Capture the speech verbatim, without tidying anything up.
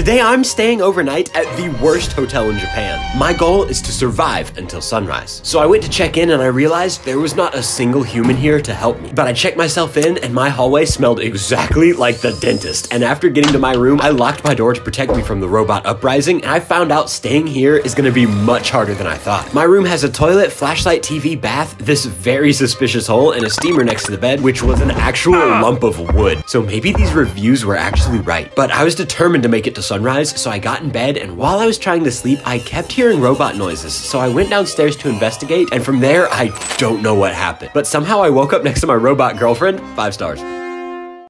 Today I'm staying overnight at the worst hotel in Japan. My goal is to survive until sunrise. So I went to check in and I realized there was not a single human here to help me. But I checked myself in and my hallway smelled exactly like the dentist. And after getting to my room, I locked my door to protect me from the robot uprising, and I found out staying here is gonna be much harder than I thought. My room has a toilet, flashlight, T V, bath, this very suspicious hole, and a steamer next to the bed, which was an actual lump of wood. So maybe these reviews were actually right. But I was determined to make it to sunrise, so I got in bed, and while I was trying to sleep, I kept hearing robot noises. So I went downstairs to investigate, and from there, I don't know what happened. But somehow I woke up next to my robot girlfriend. Five stars.